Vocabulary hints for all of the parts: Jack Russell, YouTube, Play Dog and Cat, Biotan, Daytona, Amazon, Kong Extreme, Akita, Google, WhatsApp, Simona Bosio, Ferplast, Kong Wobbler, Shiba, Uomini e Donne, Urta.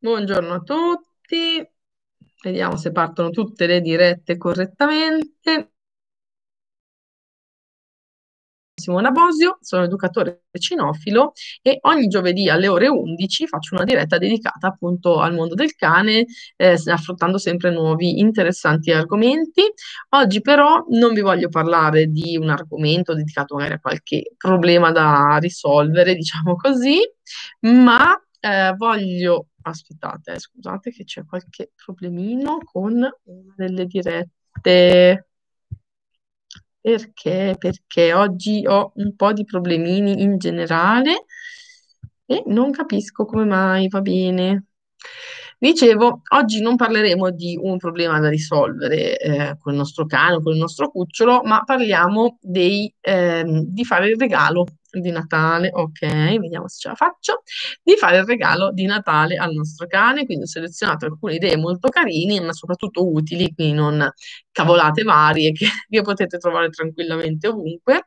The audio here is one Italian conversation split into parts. Buongiorno a tutti, vediamo se partono tutte le dirette correttamente. Simona Bosio, sono educatore cinofilo e ogni giovedì alle ore 11 faccio una diretta dedicata appunto al mondo del cane, affrontando sempre nuovi interessanti argomenti. Oggi però non vi voglio parlare di un argomento dedicato magari a qualche problema da risolvere, diciamo così, ma voglio... Aspettate, scusate che c'è qualche problemino con una delle dirette. Perché oggi ho un po' di problemini in generale e non capisco come mai, va bene. Dicevo, oggi non parleremo di un problema da risolvere con il nostro cane, con il nostro cucciolo, ma parliamo di fare il regalo di Natale. Ok, vediamo se ce la faccio. Di fare il regalo di Natale al nostro cane, quindi ho selezionato alcune idee molto carine ma soprattutto utili, quindi non cavolate varie che potete trovare tranquillamente ovunque,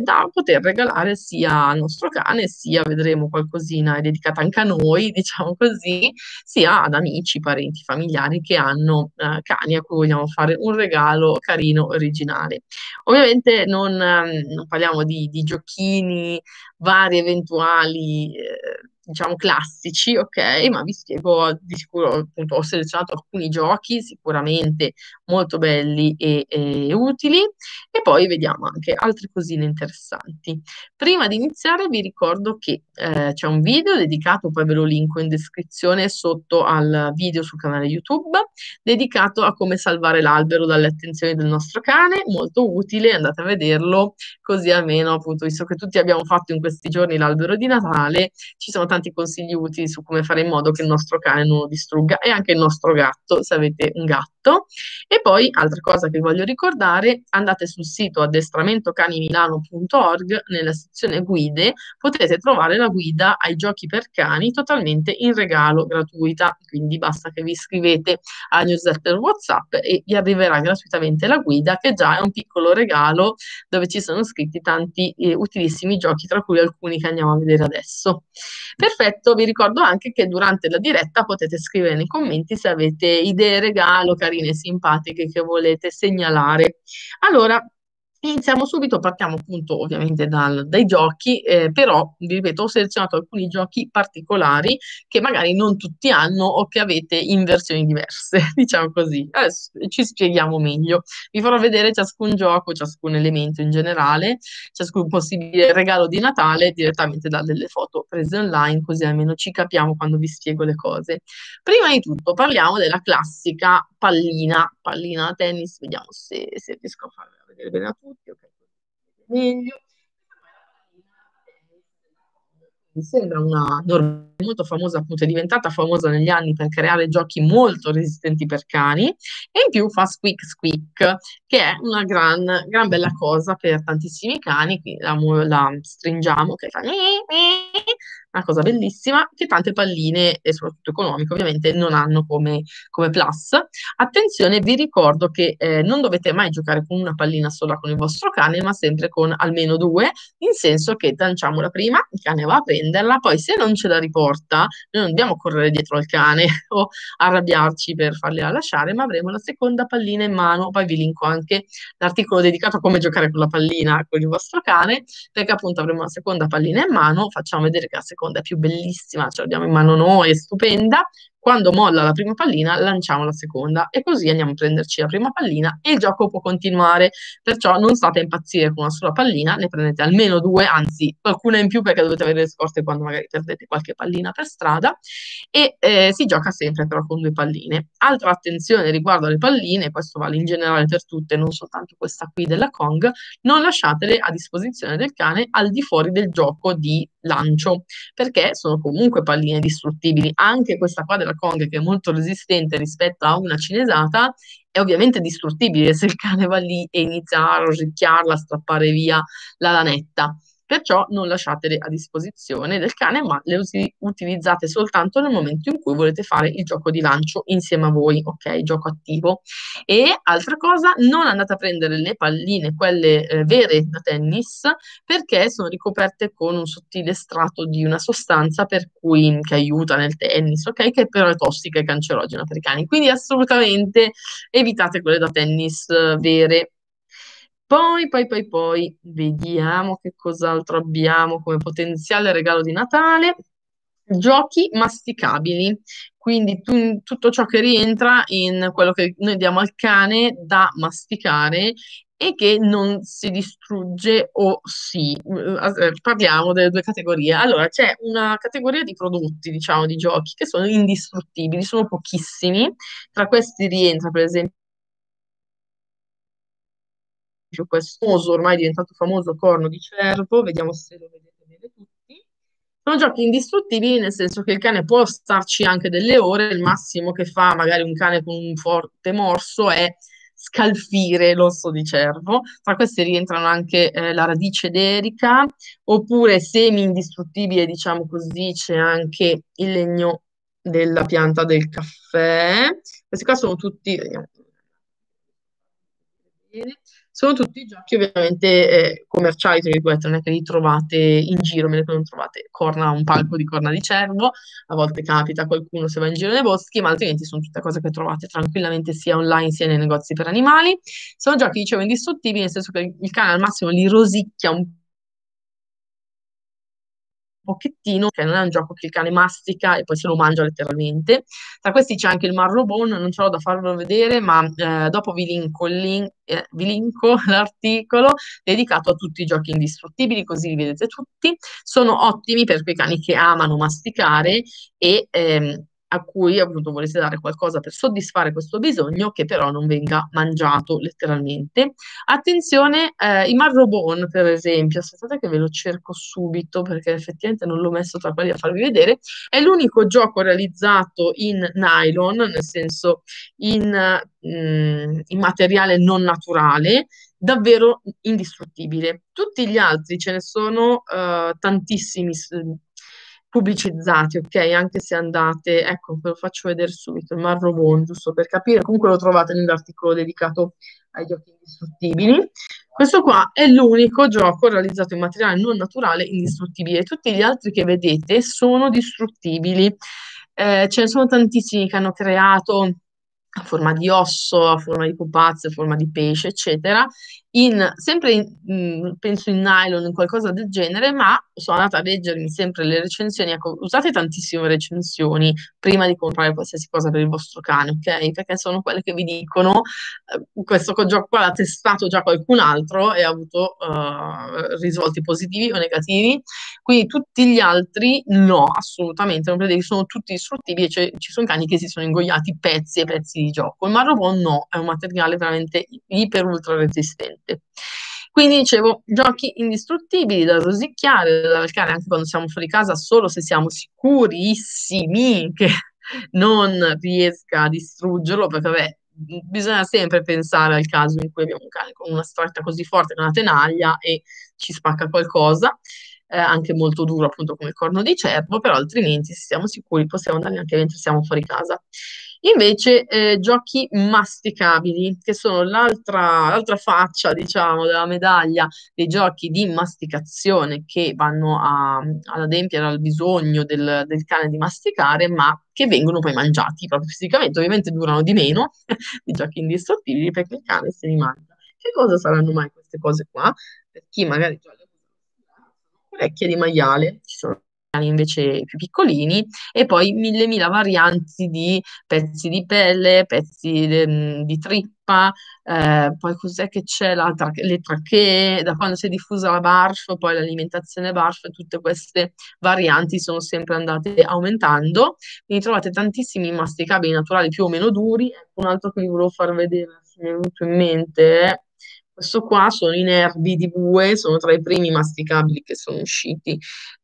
da poter regalare sia al nostro cane, sia, vedremo, qualcosina dedicata anche a noi, diciamo così, sia ad amici, parenti, familiari che hanno cani a cui vogliamo fare un regalo carino, originale. Ovviamente non parliamo di giochini vari eventuali, diciamo classici, ok, ma vi spiego di sicuro, appunto, ho selezionato alcuni giochi sicuramente molto belli e utili e poi vediamo anche altre cosine interessanti. Prima di iniziare vi ricordo che c'è un video dedicato, poi ve lo linko in descrizione sotto al video sul canale YouTube, dedicato a come salvare l'albero dalle attenzioni del nostro cane, molto utile, andate a vederlo, così almeno, appunto, visto che tutti abbiamo fatto in questi giorni l'albero di Natale, ci sono tanti consigli utili su come fare in modo che il nostro cane non lo distrugga, e anche il nostro gatto, se avete un gatto. E poi, altra cosa che vi voglio ricordare, andate sul sito addestramentocanimilano.org, nella sezione guide potete trovare la guida ai giochi per cani totalmente in regalo, gratuita, quindi basta che vi iscrivete alla newsletter WhatsApp e vi arriverà gratuitamente la guida, che già è un piccolo regalo dove ci sono scritti tanti utilissimi giochi, tra cui alcuni che andiamo a vedere adesso. Perfetto, vi ricordo anche che durante la diretta potete scrivere nei commenti se avete idee regalo carine e simpatiche che volete segnalare. Allora, iniziamo subito, partiamo appunto ovviamente dai giochi, però vi ripeto, ho selezionato alcuni giochi particolari che magari non tutti hanno o che avete in versioni diverse, diciamo così. Adesso ci spieghiamo meglio, vi farò vedere ciascun gioco, ciascun elemento in generale, ciascun possibile regalo di Natale direttamente da delle foto prese online, così almeno ci capiamo quando vi spiego le cose. Prima di tutto parliamo della classica pallina da tennis, vediamo se riesco a farla vedere bene a tutti, ok, meglio. Mi sembra una norma molto famosa, appunto, è diventata famosa negli anni per creare giochi molto resistenti per cani, e in più fa squeak squeak, che è una gran bella cosa per tantissimi cani, quindi la stringiamo, che fa una cosa bellissima, che tante palline, e soprattutto economiche ovviamente, non hanno come plus. Attenzione, vi ricordo che non dovete mai giocare con una pallina sola con il vostro cane, ma sempre con almeno due, in senso che lanciamo la prima, il cane va a prenderla, poi se non ce la riporta noi non dobbiamo correre dietro al cane o arrabbiarci per fargliela lasciare, ma avremo la seconda pallina in mano. Poi vi linko anche l'articolo dedicato a come giocare con la pallina con il vostro cane, perché appunto avremo la seconda pallina in mano, facciamo vedere che la seconda è più bellissima, ce l'abbiamo in mano noi, è stupenda. Quando molla la prima pallina lanciamo la seconda, e così andiamo a prenderci la prima pallina e il gioco può continuare. Perciò non state a impazzire con una sola pallina, ne prendete almeno due, anzi qualcuna in più, perché dovete avere le scorte quando magari perdete qualche pallina per strada, e si gioca sempre però con due palline. Altra attenzione riguardo alle palline, questo vale in generale per tutte, non soltanto questa qui della Kong: non lasciatele a disposizione del cane al di fuori del gioco di lancio, perché sono comunque palline distruttibili. Anche questa qua della Kong, che è molto resistente rispetto a una cinesata, è ovviamente distruttibile se il cane va lì e inizia a rosicchiarla, a strappare via la lanetta. Perciò non lasciatele a disposizione del cane, ma le utilizzate soltanto nel momento in cui volete fare il gioco di lancio insieme a voi, ok? Gioco attivo. E altra cosa, non andate a prendere le palline, quelle vere da tennis, perché sono ricoperte con un sottile strato di una sostanza per cui, che aiuta nel tennis, ok? Che però è tossica e cancerogena per i cani. Quindi assolutamente evitate quelle da tennis vere. Poi, vediamo che cos'altro abbiamo come potenziale regalo di Natale. Giochi masticabili, quindi tutto ciò che rientra in quello che noi diamo al cane da masticare e che non si distrugge o si... Parliamo delle due categorie. Allora, c'è una categoria di prodotti, diciamo, di giochi che sono indistruttibili, sono pochissimi. Tra questi rientra, per esempio, questo famoso, ormai diventato famoso, corno di cervo, vediamo se lo vedete bene tutti. Sono giochi indistruttibili, nel senso che il cane può starci anche delle ore, il massimo che fa magari un cane con un forte morso è scalfire l'osso di cervo. Tra queste rientrano anche la radice d'erica, oppure semi indistruttibile, diciamo così, c'è anche il legno della pianta del caffè. Questi qua sono tutti... vediamo. Sono tutti giochi ovviamente commerciali, tra virgolette, non è che li trovate in giro, meno che non trovate corna, un palco di corna di cervo, a volte capita qualcuno se va in giro nei boschi, ma altrimenti sono tutte cose che trovate tranquillamente sia online sia nei negozi per animali. Sono giochi, dicevo, indistruttibili, nel senso che il cane al massimo li rosicchia un pochettino, che non è un gioco che il cane mastica e poi se lo mangia letteralmente. Tra questi c'è anche il marrowbone, non ce l'ho da farvelo vedere, ma dopo vi linko l'articolo dedicato a tutti i giochi indistruttibili, così li vedete tutti. Sono ottimi per quei cani che amano masticare e a cui appunto volete dare qualcosa per soddisfare questo bisogno, che però non venga mangiato letteralmente. Attenzione, i marrowbone, per esempio, aspettate che ve lo cerco subito, perché effettivamente non l'ho messo tra quelli a farvi vedere, è l'unico gioco realizzato in nylon, nel senso in materiale non naturale, davvero indistruttibile. Tutti gli altri, ce ne sono tantissimi pubblicizzati, ok? Anche se andate, ecco, ve lo faccio vedere subito, il marrowbone, giusto per capire, comunque lo trovate nell'articolo dedicato ai giochi indistruttibili. Questo qua è l'unico gioco realizzato in materiale non naturale indistruttibile, tutti gli altri che vedete sono distruttibili, ce ne sono tantissimi che hanno creato a forma di osso, a forma di pupazzo, a forma di pesce, eccetera, penso in nylon, in qualcosa del genere, ma sono andata a leggermi sempre le recensioni, ecco, usate tantissime recensioni prima di comprare qualsiasi cosa per il vostro cane, ok? Perché sono quelle che vi dicono, questo gioco qua l'ha testato già qualcun altro e ha avuto risultati positivi o negativi, quindi tutti gli altri no, assolutamente, non credete, sono tutti distruttibili, cioè, ci sono cani che si sono ingoiati pezzi e pezzi di gioco. Il marrowbone no, è un materiale veramente iper ultra resistente. Quindi dicevo, giochi indistruttibili da rosicchiare, da dal cane anche quando siamo fuori casa, solo se siamo sicurissimi che non riesca a distruggerlo, perché vabbè, bisogna sempre pensare al caso in cui abbiamo un cane con una stretta così forte, con una tenaglia e ci spacca qualcosa, anche molto duro appunto come il corno di cervo, però altrimenti se siamo sicuri possiamo andare anche mentre siamo fuori casa. Invece giochi masticabili, che sono l'altra faccia, diciamo, della medaglia dei giochi di masticazione, che vanno ad adempiere al bisogno del cane di masticare, ma che vengono poi mangiati proprio fisicamente. Ovviamente durano di meno di giochi indistruttibili, perché il cane se li mangia. Che cosa saranno mai queste cose qua? Per chi magari già le ha, orecchie di maiale, ci sono invece più piccolini, e poi millemila varianti di pezzi di pelle, pezzi di trippa, poi cos'è che c'è, le trachee, da quando si è diffusa la barf, poi l'alimentazione barf, tutte queste varianti sono sempre andate aumentando, quindi trovate tantissimi masticabili naturali più o meno duri. Un altro che vi volevo far vedere, se mi è venuto in mente, questo qua sono i nervi di bue, sono tra i primi masticabili che sono usciti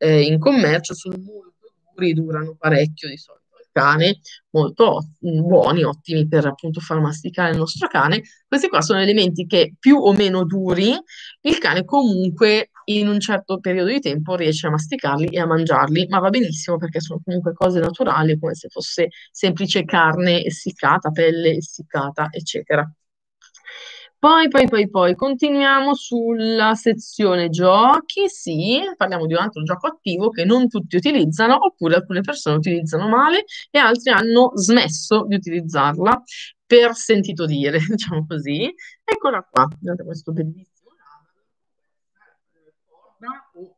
in commercio, sono molto duri, durano parecchio di solito. Il cane, molto buoni, ottimi per appunto far masticare il nostro cane. Questi qua sono elementi che più o meno duri, il cane comunque in un certo periodo di tempo riesce a masticarli e a mangiarli, ma va benissimo perché sono comunque cose naturali, come se fosse semplice carne essiccata, pelle essiccata, eccetera. Poi continuiamo sulla sezione giochi. Sì, parliamo di un altro gioco attivo che non tutti utilizzano, oppure alcune persone utilizzano male e altri hanno smesso di utilizzarla per sentito dire, diciamo così. Eccola qua, guardate questo bellissimo navolo.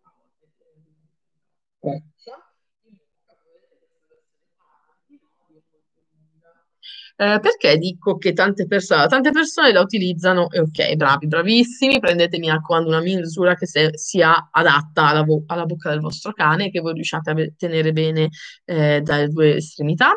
Perché dico che tante persone la utilizzano e ok, bravi, bravissimi, prendetemi mi raccomando una misura che sia adatta alla bocca del vostro cane, che voi riusciate a tenere bene dalle due estremità.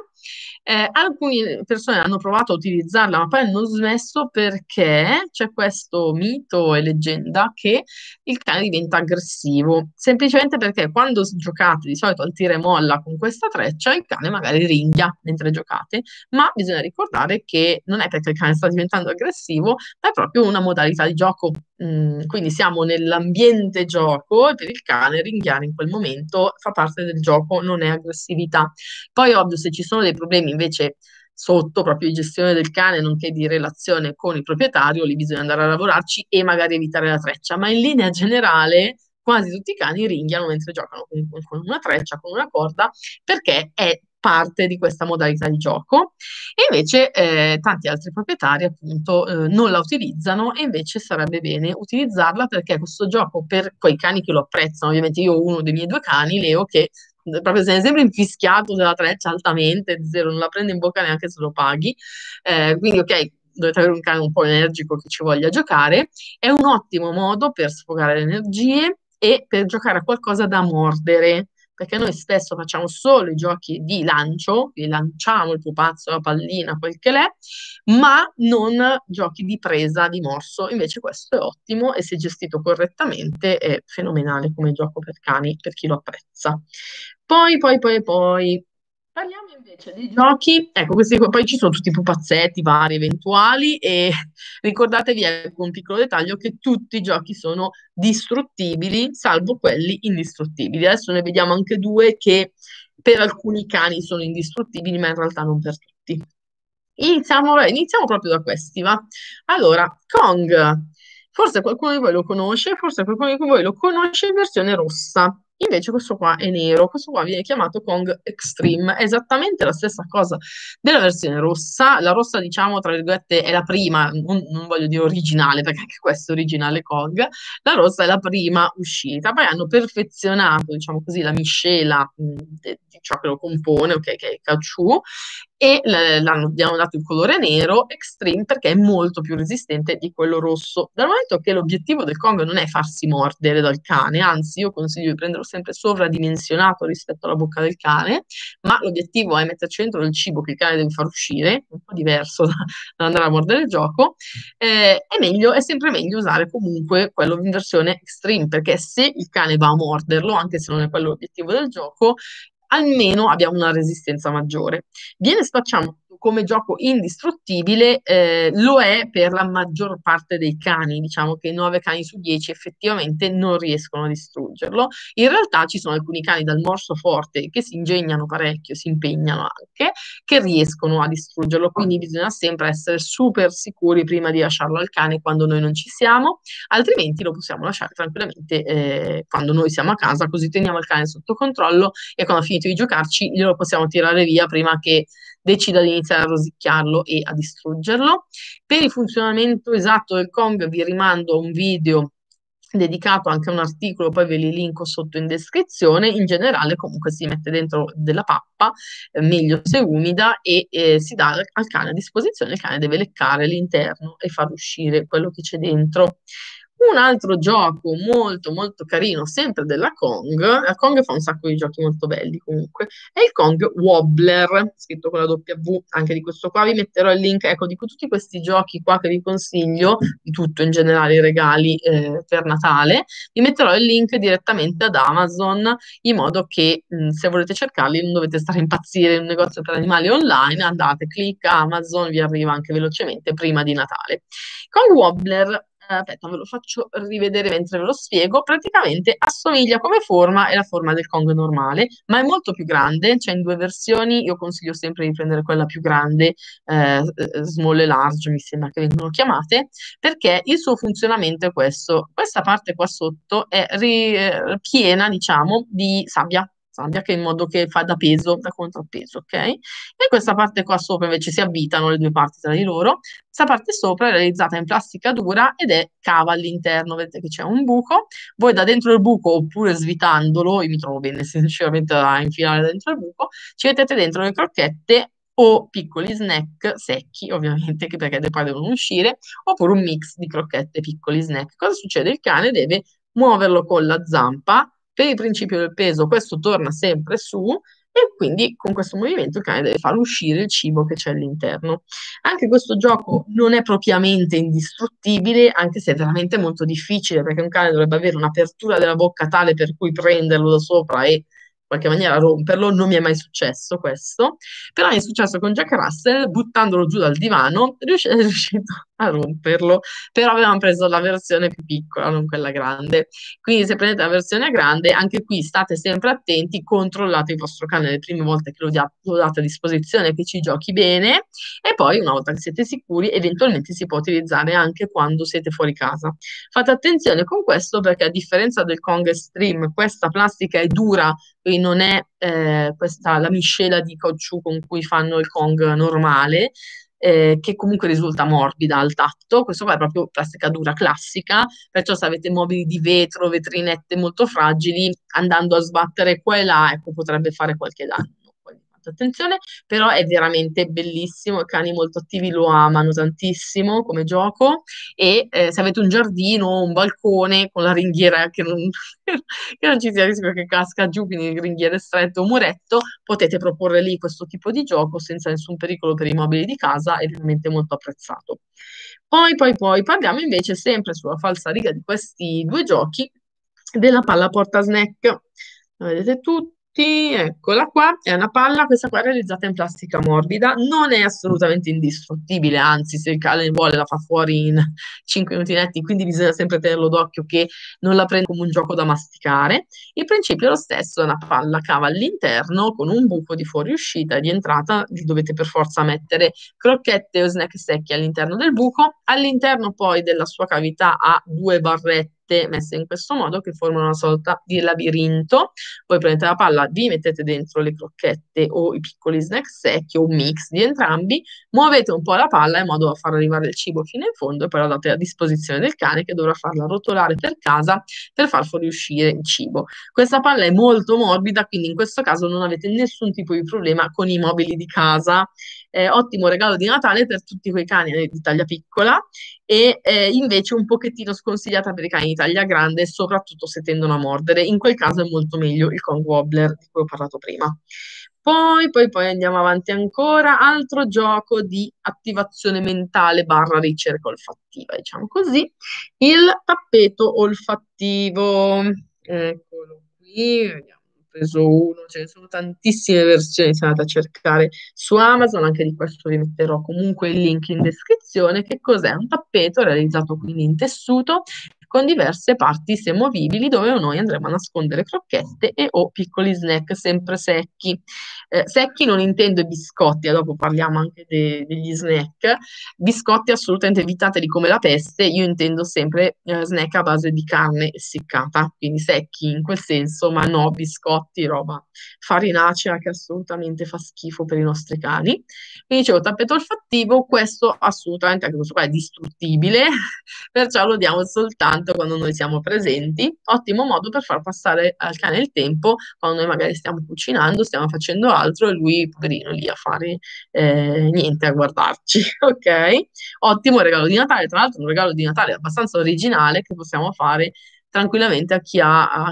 Alcune persone hanno provato a utilizzarla ma poi hanno smesso perché c'è questo mito e leggenda che il cane diventa aggressivo, semplicemente perché quando giocate di solito al tira e molla con questa treccia il cane magari ringhia mentre giocate, ma bisogna ricordare che non è perché il cane sta diventando aggressivo, ma è proprio una modalità di gioco, quindi siamo nell'ambiente gioco e per il cane ringhiare in quel momento fa parte del gioco, non è aggressività. Poi ovvio, se ci sono dei problemi invece sotto, proprio di gestione del cane nonché di relazione con il proprietario, lì bisogna andare a lavorarci e magari evitare la treccia, ma in linea generale quasi tutti i cani ringhiano mentre giocano con una treccia, con una corda, perché è parte di questa modalità di gioco. E invece tanti altri proprietari appunto non la utilizzano, e invece sarebbe bene utilizzarla perché questo gioco, per quei cani che lo apprezzano, ovviamente io ho uno dei miei due cani, Leo, che proprio se ne è sempre infischiato della treccia altamente, zero, non la prende in bocca neanche se lo paghi, quindi ok, dovete avere un cane un po' energico che ci voglia giocare. È un ottimo modo per sfogare le energie e per giocare a qualcosa da mordere, perché noi spesso facciamo solo i giochi di lancio, quindi lanciamo il pupazzo, la pallina, quel che l'è, ma non giochi di presa, di morso. Invece questo è ottimo e se gestito correttamente è fenomenale come gioco per cani, per chi lo apprezza. Poi parliamo invece di giochi, ecco questi qua, poi ci sono tutti i pupazzetti vari eventuali, e ricordatevi, ecco un piccolo dettaglio, che tutti i giochi sono distruttibili salvo quelli indistruttibili. Adesso ne vediamo anche due che per alcuni cani sono indistruttibili ma in realtà non per tutti. Iniziamo proprio da questi, va? Allora, Kong, forse qualcuno di voi lo conosce, forse qualcuno di voi lo conosce in versione rossa. Invece questo qua è nero, questo qua viene chiamato Kong Extreme, è esattamente la stessa cosa della versione rossa. La rossa, diciamo, tra virgolette, è la prima, non voglio dire originale, perché anche questo è originale Kong, la rossa è la prima uscita, poi hanno perfezionato, diciamo così, la miscela di ciò che lo compone, ok, che è il caucciù, e abbiamo dato il colore nero, Extreme, perché è molto più resistente di quello rosso. Dal momento che l'obiettivo del Kong non è farsi mordere dal cane, anzi io consiglio di prenderlo sempre sovradimensionato rispetto alla bocca del cane, ma l'obiettivo è metterci dentro del cibo che il cane deve far uscire, un po' diverso da andare a mordere il gioco. È sempre meglio usare comunque quello in versione Extreme, perché se il cane va a morderlo, anche se non è quello l'obiettivo del gioco, almeno abbiamo una resistenza maggiore. Viene spacciato come gioco indistruttibile, lo è per la maggior parte dei cani, diciamo che 9 cani su 10 effettivamente non riescono a distruggerlo. In realtà ci sono alcuni cani dal morso forte che si ingegnano parecchio, si impegnano anche, che riescono a distruggerlo, quindi bisogna sempre essere super sicuri prima di lasciarlo al cane quando noi non ci siamo, altrimenti lo possiamo lasciare tranquillamente quando noi siamo a casa, così teniamo il cane sotto controllo e quando ha finito di giocarci glielo possiamo tirare via prima che decida di iniziare a rosicchiarlo e a distruggerlo. Per il funzionamento esatto del Kong vi rimando a un video dedicato, anche a un articolo, poi ve li linko sotto in descrizione. In generale comunque si mette dentro della pappa, meglio se umida, e si dà al cane a disposizione, il cane deve leccare l'interno e far uscire quello che c'è dentro. Un altro gioco molto molto carino, sempre della Kong, la Kong fa un sacco di giochi molto belli comunque, è il Kong Wobbler, scritto con la W, anche di questo qua vi metterò il link, ecco, di tutti questi giochi qua che vi consiglio, di tutto in generale, i regali per Natale, vi metterò il link direttamente ad Amazon, in modo che se volete cercarli non dovete stare a impazzire in un negozio per animali online, andate, clicca Amazon, vi arriva anche velocemente prima di Natale. Kong Wobbler, aspetta, ve lo faccio rivedere mentre ve lo spiego, praticamente assomiglia come forma alla forma del Kong normale, ma è molto più grande, c'è in due versioni, io consiglio sempre di prendere quella più grande, small e large, mi sembra che vengono chiamate, perché il suo funzionamento è questo, questa parte qua sotto è piena, diciamo, di sabbia che in modo che fa da peso, da contrappeso, ok? E questa parte qua sopra invece si avvitano le due parti tra di loro, questa parte sopra è realizzata in plastica dura ed è cava all'interno, vedete che c'è un buco, voi da dentro il buco oppure svitandolo, io mi trovo bene sinceramente a infilare dentro il buco, ci mettete dentro le crocchette o piccoli snack secchi, ovviamente, che perché poi devono uscire, oppure un mix di crocchette e piccoli snack. Cosa succede? Il cane deve muoverlo con la zampa. Per il principio del peso questo torna sempre su e quindi con questo movimento il cane deve far uscire il cibo che c'è all'interno. Anche questo gioco non è propriamente indistruttibile, anche se è veramente molto difficile, perché un cane dovrebbe avere un'apertura della bocca tale per cui prenderlo da sopra e in qualche maniera romperlo, non mi è mai successo questo, però mi è successo con Jack Russell, buttandolo giù dal divano, è riuscito a romperlo, però avevamo preso la versione più piccola, non quella grande, quindi se prendete la versione grande, anche qui state sempre attenti, controllate il vostro cane le prime volte che lo date a disposizione, che ci giochi bene, e poi una volta che siete sicuri, eventualmente si può utilizzare anche quando siete fuori casa. Fate attenzione con questo, perché a differenza del Kong Extreme, questa plastica è dura, quindi non è questa la miscela di caucciù con cui fanno il Kong normale, che comunque risulta morbida al tatto, questo qua è proprio plastica dura classica, perciò se avete mobili di vetro, vetrinette molto fragili, andando a sbattere qua e là, ecco, potrebbe fare qualche danno. Attenzione, però è veramente bellissimo, i cani molto attivi lo amano tantissimo come gioco, e se avete un giardino o un balcone con la ringhiera che non ci sia rischio che casca giù, quindi ringhiera stretta o muretto, potete proporre lì questo tipo di gioco senza nessun pericolo per i mobili di casa, è veramente molto apprezzato. Poi parliamo invece sempre sulla falsariga di questi due giochi della palla porta snack, la vedete tutti? Eccola qua, è una palla, questa qua è realizzata in plastica morbida, non è assolutamente indistruttibile, anzi se il cane vuole la fa fuori in 5 minuti netti, quindi bisogna sempre tenerlo d'occhio che non la prenda come un gioco da masticare. Il principio è lo stesso, è una palla cava all'interno con un buco di fuoriuscita e di entrata, vi dovete per forza mettere crocchette o snack secchi all'interno del buco, all'interno poi della sua cavità ha due barrette messe in questo modo che formano una sorta di labirinto, voi prendete la palla, vi mettete dentro le crocchette o i piccoli snack secchi o un mix di entrambi, muovete un po' la palla in modo da far arrivare il cibo fino in fondo e poi la date a disposizione del cane, che dovrà farla rotolare per casa per far fuoriuscire il cibo. Questa palla è molto morbida, quindi in questo caso non avete nessun tipo di problema con i mobili di casa. Ottimo regalo di Natale per tutti quei cani di taglia piccola, e invece un pochettino sconsigliata per i cani di taglia grande, soprattutto se tendono a mordere, in quel caso è molto meglio il Kong Wobbler di cui ho parlato prima. Poi andiamo avanti ancora, altro gioco di attivazione mentale barra ricerca olfattiva, diciamo così, il tappeto olfattivo, eccolo qui, vediamo. Preso uno, ce ne sono tantissime versioni, se andate a cercare su Amazon, anche di questo vi metterò comunque il link in descrizione. Che cos'è? Un tappeto realizzato quindi in tessuto con diverse parti semovibili, dove noi andremo a nascondere crocchette e o piccoli snack sempre secchi. Secchi non intendo i biscotti, dopo parliamo anche degli snack, biscotti assolutamente evitateli come la peste, io intendo sempre snack a base di carne essiccata, quindi secchi in quel senso, ma no biscotti, roba farinacea che assolutamente fa schifo per i nostri cani. Quindi dicevo, tappeto olfattivo, questo assolutamente, anche questo qua è distruttibile, perciò lo diamo soltanto tanto quando noi siamo presenti, ottimo modo per far passare al cane il tempo quando noi magari stiamo cucinando, stiamo facendo altro e lui poverino lì a fare niente, a guardarci, ok? Ottimo regalo di Natale, tra l'altro un regalo di Natale abbastanza originale che possiamo fare tranquillamente a chi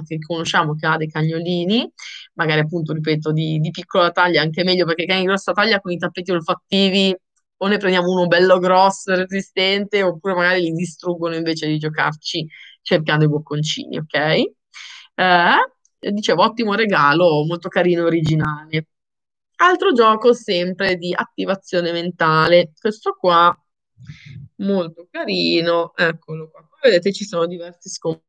che conosciamo che ha dei cagnolini, magari appunto, ripeto, di piccola taglia anche meglio, perché i cani di grossa taglia con i tappeti olfattivi o ne prendiamo uno bello grosso, resistente, oppure magari li distruggono invece di giocarci cercando i bocconcini, ok? Dicevo, ottimo regalo, molto carino, originale. Altro gioco sempre di attivazione mentale, questo qua, molto carino, eccolo qua. Come vedete ci sono diversi scontri.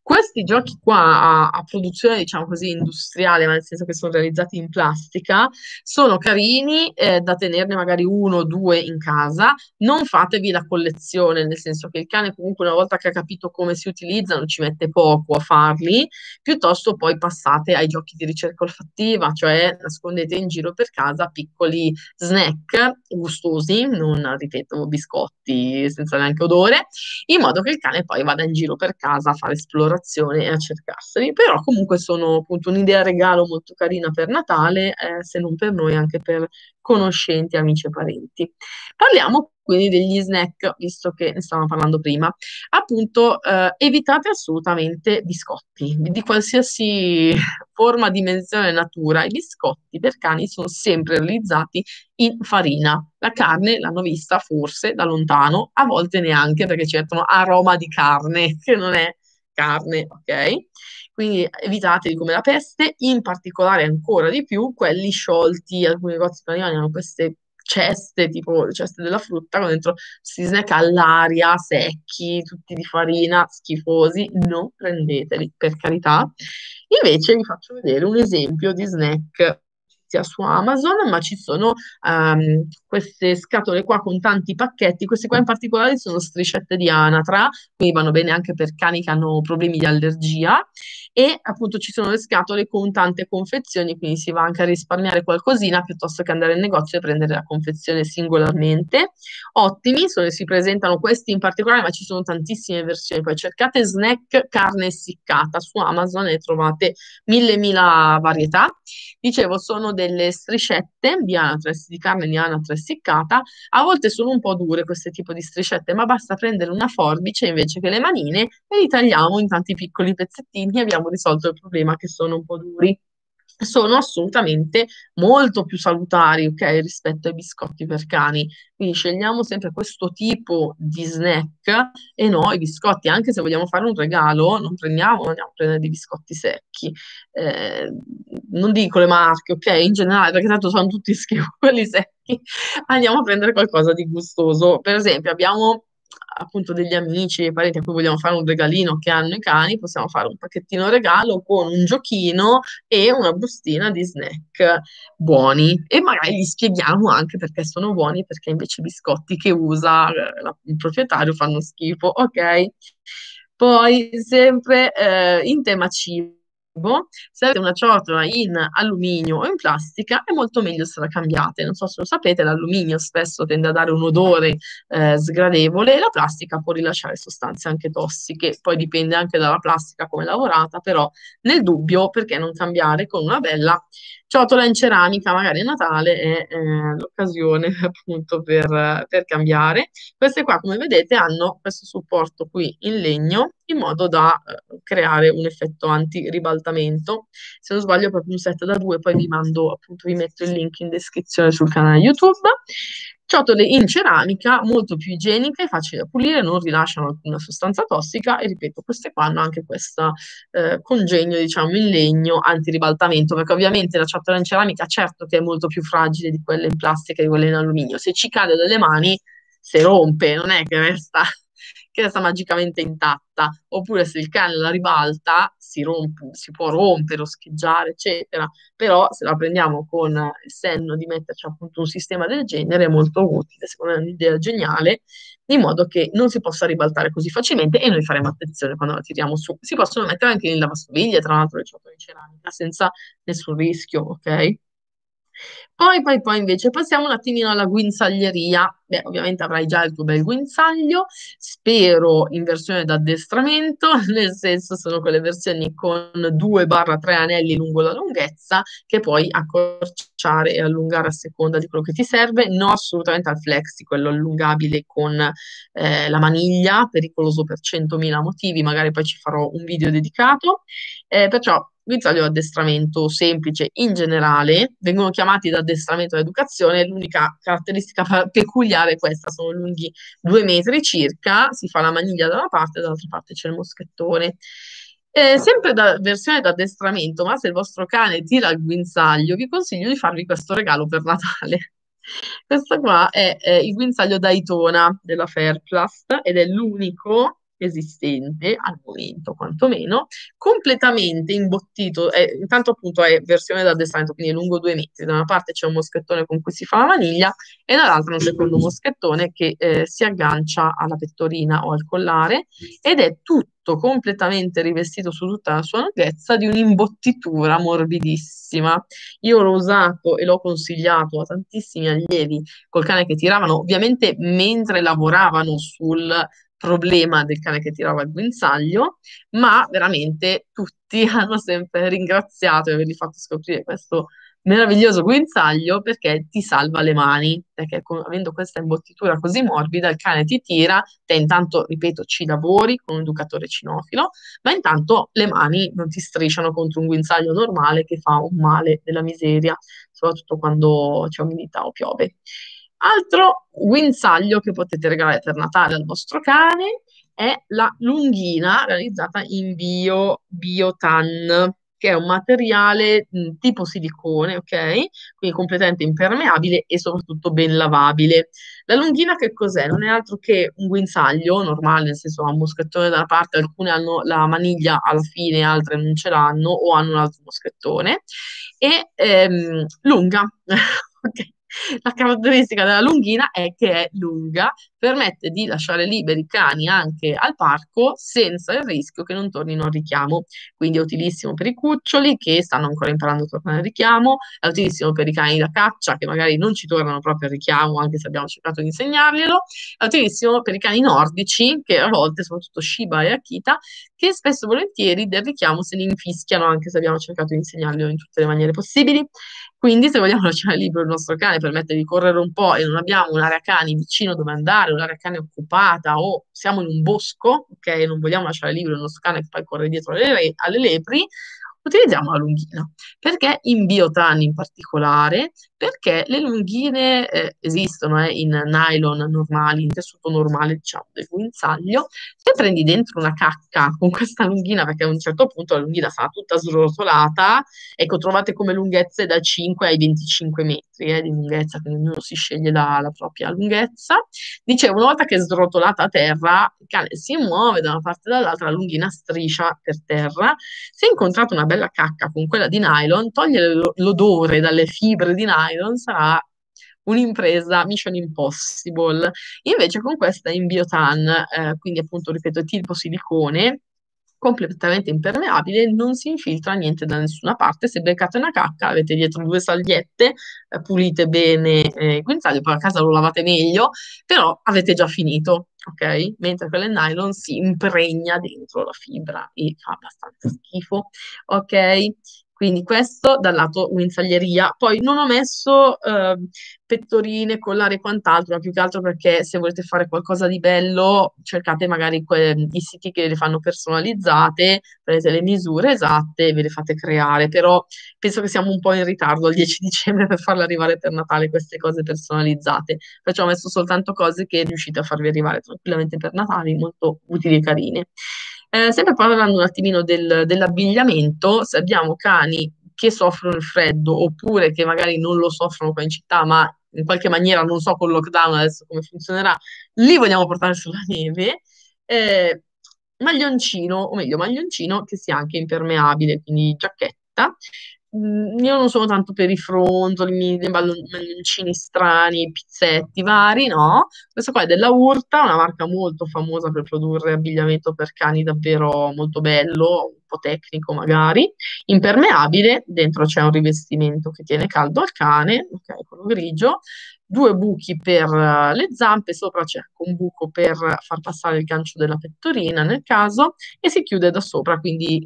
Questi giochi qua a produzione, diciamo così, industriale, ma nel senso che sono realizzati in plastica, sono carini, da tenerne magari uno o due in casa. Non fatevi la collezione, nel senso che il cane comunque una volta che ha capito come si utilizzano ci mette poco a farli, piuttosto poi passate ai giochi di ricerca olfattiva, cioè nascondete in giro per casa piccoli snack gustosi, non ripeto biscotti senza neanche odore, in modo che il cane poi vada in giro per casa a fare esplorazione e a cercarseli. Però comunque sono appunto un'idea regalo molto carina per Natale, se non per noi anche per conoscenti, amici e parenti. Parliamo quindi degli snack, visto che ne stavamo parlando prima. Appunto, evitate assolutamente biscotti di qualsiasi forma, dimensione, natura. I biscotti per cani sono sempre realizzati in farina. La carne l'hanno vista forse da lontano, a volte neanche, perché cercano aroma di carne che non è carne, ok? Quindi evitatevi come la peste, in particolare ancora di più quelli sciolti. Alcuni negozi italiani hanno queste ceste, tipo le ceste della frutta, con dentro si snack all'aria, secchi, tutti di farina, schifosi, non prendeteli, per carità. Invece vi faccio vedere un esempio di snack sia su Amazon, ma ci sono queste scatole qua con tanti pacchetti. Questi qua in particolare sono striscette di anatra, quindi vanno bene anche per cani che hanno problemi di allergia, e appunto ci sono le scatole con tante confezioni, quindi si va anche a risparmiare qualcosina piuttosto che andare al negozio e prendere la confezione singolarmente. Ottimi, si presentano questi in particolare, ma ci sono tantissime versioni. Poi cercate snack carne essiccata su Amazon e trovate mille varietà. Dicevo, sono delle striscette di carne di anatra essiccata. A volte sono un po' dure questo tipo di striscette, ma basta prendere una forbice invece che le manine e li tagliamo in tanti piccoli pezzettini e abbiamo risolto il problema che sono un po' duri. Sono assolutamente molto più salutari, ok, rispetto ai biscotti per cani. Quindi scegliamo sempre questo tipo di snack e no i biscotti. Anche se vogliamo fare un regalo, non andiamo a prendere dei biscotti secchi. Non dico le marche, ok, in generale, perché tanto sono tutti schifosi quelli secchi. Andiamo a prendere qualcosa di gustoso. Per esempio, abbiamo appunto degli amici e parenti a cui vogliamo fare un regalino che hanno i cani, possiamo fare un pacchettino regalo con un giochino e una bustina di snack buoni, e magari gli spieghiamo anche perché sono buoni, perché invece i biscotti che usa il proprietario fanno schifo, ok? Poi sempre in tema cibo, se avete una ciotola in alluminio o in plastica è molto meglio se la cambiate. Non so se lo sapete, l'alluminio spesso tende a dare un odore sgradevole, e la plastica può rilasciare sostanze anche tossiche. Poi dipende anche dalla plastica come è lavorata, però nel dubbio perché non cambiare con una bella ciotola in ceramica? Magari a Natale è l'occasione appunto per cambiare. Queste qua, come vedete, hanno questo supporto qui in legno, in modo da creare un effetto anti-ribaltamento. Se non sbaglio è proprio un set da 2, poi vi mando appunto, vi metto il link in descrizione sul canale YouTube. Ciotole in ceramica, molto più igieniche, facili da pulire, non rilasciano alcuna sostanza tossica, e ripeto, queste qua hanno anche questo congegno, diciamo, in legno antiribaltamento, perché ovviamente la ciotola in ceramica certo che è molto più fragile di quella in plastica e di quella in alluminio. Se ci cade dalle mani, se rompe, non è che resta magicamente intatta, oppure se il cane la ribalta si può rompere o scheggiare, eccetera. Però se la prendiamo con il senno di metterci appunto un sistema del genere è molto utile, secondo me è un'idea geniale, in modo che non si possa ribaltare così facilmente e noi faremo attenzione quando la tiriamo su. Si possono mettere anche in lavastoviglie, tra l'altro, le ciotole in ceramica senza nessun rischio, ok? Poi invece passiamo un attimino alla guinzaglieria. Beh, ovviamente avrai già il tuo bel guinzaglio, spero in versione d'addestramento, nel senso sono quelle versioni con 2-3 anelli lungo la lunghezza che puoi accorciare e allungare a seconda di quello che ti serve, no assolutamente al flexi, quello allungabile con la maniglia, pericoloso per 100.000 motivi, magari poi ci farò un video dedicato, perciò guinzaglio addestramento semplice in generale, vengono chiamati da addestramento ed educazione, l'unica caratteristica peculiare è questa, sono lunghi 2 metri circa, si fa la maniglia da una parte e dall'altra parte c'è il moschettone. Sempre da versione da addestramento, ma se il vostro cane tira il guinzaglio, vi consiglio di farvi questo regalo per Natale. Questo qua è il guinzaglio Daytona della Ferplast ed è l'unico esistente al momento, quantomeno completamente imbottito. Intanto appunto è versione da addestramento, quindi è lungo 2 metri, da una parte c'è un moschettone con cui si fa la maniglia e dall'altra un secondo moschettone che si aggancia alla pettorina o al collare ed è tutto completamente rivestito su tutta la sua lunghezza di un'imbottitura morbidissima. Io l'ho usato e l'ho consigliato a tantissimi allievi col cane che tiravano, ovviamente mentre lavoravano sul problema del cane che tirava il guinzaglio, ma veramente tutti hanno sempre ringraziato di avergli fatto scoprire questo meraviglioso guinzaglio, perché ti salva le mani, perché avendo questa imbottitura così morbida il cane ti tira, te intanto, ripeto, ci lavori con un educatore cinofilo, ma intanto le mani non ti strisciano contro un guinzaglio normale che fa un male della miseria, soprattutto quando c'è umidità o piove. Altro guinzaglio che potete regalare per Natale al vostro cane è la lunghina realizzata in biotan, che è un materiale tipo silicone, ok? Quindi completamente impermeabile e soprattutto ben lavabile. La lunghina che cos'è? Non è altro che un guinzaglio normale, nel senso ha un moschettone da una parte, alcune hanno la maniglia alla fine, altre non ce l'hanno o hanno un altro moschettone, e lunga, ok? La caratteristica della lunghina è che è lunga, permette di lasciare liberi i cani anche al parco senza il rischio che non tornino al richiamo, quindi è utilissimo per i cuccioli che stanno ancora imparando a tornare al richiamo, è utilissimo per i cani da caccia che magari non ci tornano proprio al richiamo anche se abbiamo cercato di insegnarglielo, è utilissimo per i cani nordici che a volte, soprattutto Shiba e Akita, che spesso e volentieri del richiamo se li infischiano anche se abbiamo cercato di insegnarglielo in tutte le maniere possibili. Quindi se vogliamo lasciare libero il nostro cane, permettergli di correre un po' e non abbiamo un'area cani vicino dove andare, un'area cani occupata o siamo in un bosco, ok, non vogliamo lasciare libero il nostro cane che poi corre dietro alle lepri, utilizziamo la lunghina. Perché in biotan in particolare? Perché le lunghine esistono in nylon normali, in tessuto normale diciamo del guinzaglio. Se prendi dentro una cacca con questa lunghina, perché a un certo punto la lunghina sarà tutta srotolata, ecco, trovate come lunghezze da 5 ai 25 metri di lunghezza, quindi ognuno si sceglie la propria lunghezza. Dicevo, una volta che è srotolata a terra, il cane si muove da una parte e dall'altra, la lunghina striscia per terra. Se incontrate una bella cacca con quella di nylon, togliere l'odore dalle fibre di nylon sarà un'impresa mission impossible. Invece con questa in biotan, quindi appunto ripeto tipo silicone, completamente impermeabile, non si infiltra niente da nessuna parte. Se beccate una cacca avete dietro 2 salviette, pulite bene il guinzaglio, poi a casa lo lavate meglio, però avete già finito, ok? Mentre quella in nylon si impregna dentro la fibra e fa abbastanza schifo, ok? Quindi questo dal lato guinzaglieria. Poi non ho messo pettorine, collare e quant'altro, ma più che altro perché se volete fare qualcosa di bello cercate magari i siti che le fanno personalizzate, prendete le misure esatte e ve le fate creare, però penso che siamo un po' in ritardo al 10 dicembre per farle arrivare per Natale queste cose personalizzate, perciò ho messo soltanto cose che riuscite a farvi arrivare tranquillamente per Natale, molto utili e carine. Sempre parlando un attimino dell'abbigliamento, se abbiamo cani che soffrono il freddo oppure che magari non lo soffrono qua in città, ma in qualche maniera, non so con il lockdown adesso come funzionerà, li vogliamo portare sulla neve, maglioncino, o meglio maglioncino che sia anche impermeabile, quindi giacchetta, Io non sono tanto per i fronzoli, i palloncini strani, i pizzetti vari, no? Questa qua è della Urta, una marca molto famosa per produrre abbigliamento per cani davvero molto bello, un po' tecnico magari, impermeabile, dentro c'è un rivestimento che tiene caldo al cane, ok, quello grigio, 2 buchi per le zampe, sopra c'è un buco per far passare il gancio della pettorina nel caso, e si chiude da sopra, quindi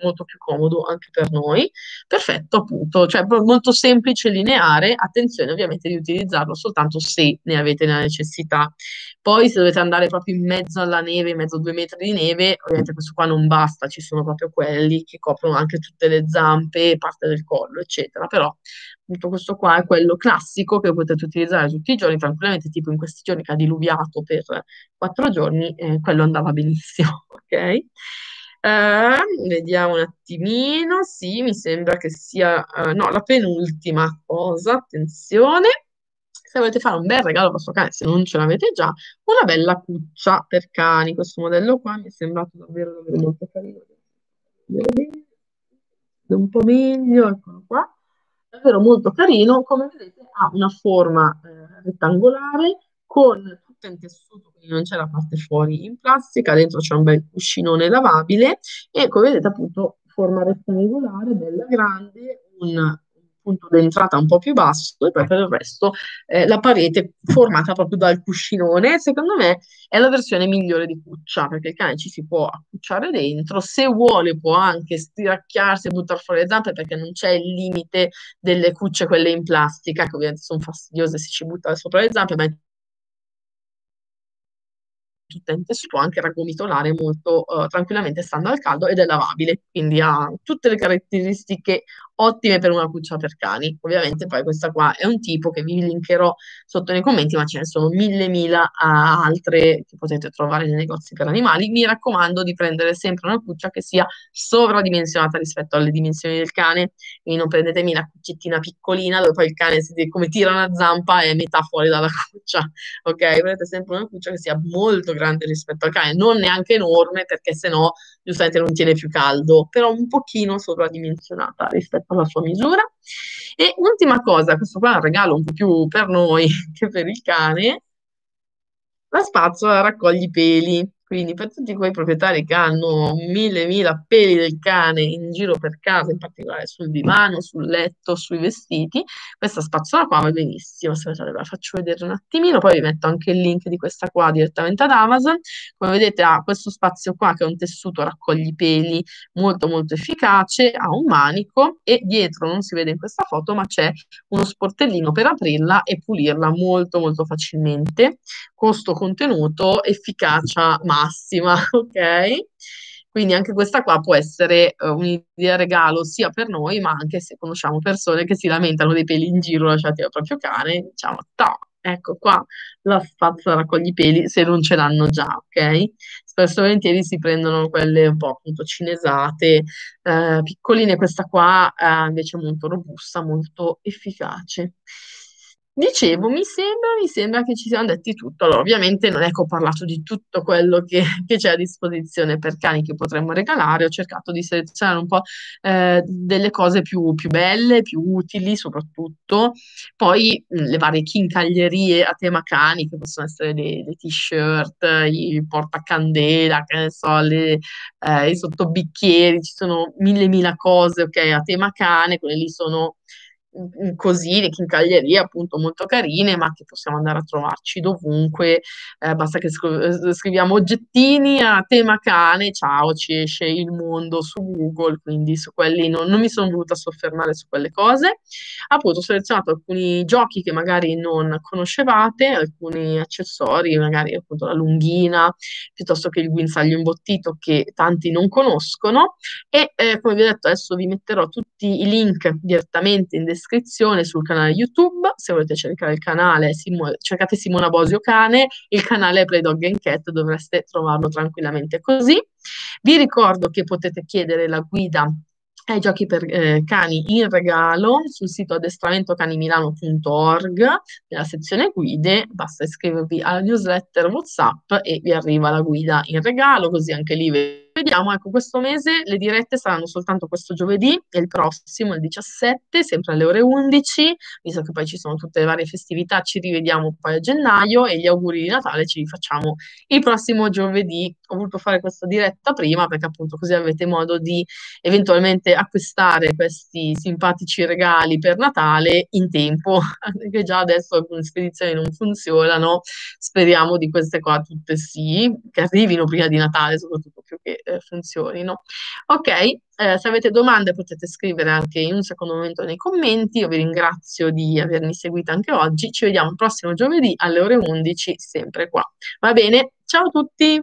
molto più comodo anche per noi. Perfetto, appunto, cioè molto semplice, lineare, attenzione ovviamente di utilizzarlo soltanto se ne avete la necessità. Poi se dovete andare proprio in mezzo alla neve, in mezzo a 2 metri di neve, ovviamente questo qua non basta, ci sono proprio quelli che coprono anche tutte le zampe, parte del collo, eccetera, però tutto questo qua è quello classico che potete utilizzare tutti i giorni tranquillamente, tipo in questi giorni che ha diluviato per 4 giorni, quello andava benissimo, ok? Vediamo un attimino, sì, mi sembra che sia no, la penultima cosa, attenzione. Se volete fare un bel regalo al vostro cane, se non ce l'avete già, una bella cuccia per cani. Questo modello qua mi è sembrato davvero, davvero molto carino. Un po' meglio, eccolo qua. Davvero molto carino, come vedete ha una forma rettangolare con tutto in tessuto, quindi non c'è la parte fuori in plastica, dentro c'è un bel cuscinone lavabile e come vedete appunto forma rettangolare, bella grande, un punto d'entrata un po' più basso e poi per il resto la parete formata proprio dal cuscinone. Secondo me è la versione migliore di cuccia, perché il cane ci si può accucciare dentro, se vuole può anche stiracchiarsi e buttare fuori le zampe, perché non c'è il limite delle cucce quelle in plastica, che ovviamente sono fastidiose se ci butta sopra le zampe, ma è tutta in tessuto, può anche raggomitolare molto tranquillamente stando al caldo ed è lavabile, quindi ha tutte le caratteristiche ottime per una cuccia per cani. Ovviamente poi questa qua è un tipo che vi linkerò sotto nei commenti, ma ce ne sono 1000 altre che potete trovare nei negozi per animali. Mi raccomando di prendere sempre una cuccia che sia sovradimensionata rispetto alle dimensioni del cane, quindi non prendetemi la cuccettina piccolina dove poi il cane come tira una zampa è metà fuori dalla cuccia, ok? Prendete sempre una cuccia che sia molto grande rispetto al cane, non neanche enorme perché sennò giustamente non tiene più caldo, però un pochino sovradimensionata rispetto alla sua misura. E ultima cosa, questo qua è un regalo un po' più per noi che per il cane, la spazzola raccogli peli, quindi per tutti quei proprietari che hanno 1000 peli del cane in giro per casa, in particolare sul divano, sul letto, sui vestiti, questa spazzola qua va benissimo. Aspetta, ve la faccio vedere un attimino, poi vi metto anche il link di questa qua direttamente ad Amazon. Come vedete ha questo spazio qua che è un tessuto raccogli peli molto molto efficace, ha un manico e dietro non si vede in questa foto ma c'è uno sportellino per aprirla e pulirla molto molto facilmente. Costo contenuto, efficacia massima, ok? Quindi anche questa qua può essere un'idea regalo sia per noi, ma anche se conosciamo persone che si lamentano dei peli in giro lasciati dal proprio cane, diciamo, toh, ecco qua la spazzola raccogli peli se non ce l'hanno già, ok? Spesso volentieri si prendono quelle un po' appunto cinesate, piccoline, questa qua invece molto robusta, molto efficace. Dicevo, mi sembra che ci siamo detti tutto. Allora, ovviamente non è che ho parlato di tutto quello che c'è a disposizione per cani che potremmo regalare, ho cercato di selezionare un po' delle cose più belle, più utili soprattutto, poi le varie chincaglierie a tema cani, che possono essere le t-shirt, i portacandela, che ne so, i sottobicchieri, ci sono 1000 cose, ok, a tema cane, quelle lì sono così, le chincaglierie appunto molto carine, ma che possiamo andare a trovarci dovunque, basta che scriviamo oggettini a tema cane, ciao, ci esce il mondo su Google, quindi su quelli non mi sono voluta soffermare su quelle cose. Appunto ho selezionato alcuni giochi che magari non conoscevate, alcuni accessori, magari appunto la lunghina, piuttosto che il guinzaglio imbottito che tanti non conoscono, e come vi ho detto adesso vi metterò tutti i link direttamente in descrizione sul canale YouTube. Se volete cercare il canale, cercate Simona Bosio cane, il canale Play Dog and Cat, dovreste trovarlo tranquillamente così. Vi ricordo che potete chiedere la guida ai giochi per cani in regalo sul sito addestramentocanimilano.org, nella sezione guide, basta iscrivervi alla newsletter WhatsApp e vi arriva la guida in regalo, così anche lì vediamo, ecco, questo mese le dirette saranno soltanto questo giovedì e il prossimo, il 17, sempre alle ore 11, visto che poi ci sono tutte le varie festività, ci rivediamo poi a gennaio e gli auguri di Natale ci facciamo il prossimo giovedì. Ho voluto fare questa diretta prima perché appunto così avete modo di eventualmente acquistare questi simpatici regali per Natale in tempo, perché già adesso alcune spedizioni non funzionano, speriamo di queste qua tutte sì, che arrivino prima di Natale soprattutto, più che funzionino. Ok. Se avete domande potete scrivere anche in un secondo momento nei commenti. Io vi ringrazio di avermi seguita anche oggi. Ci vediamo il prossimo giovedì alle ore 11, sempre qua. Va bene? Ciao a tutti!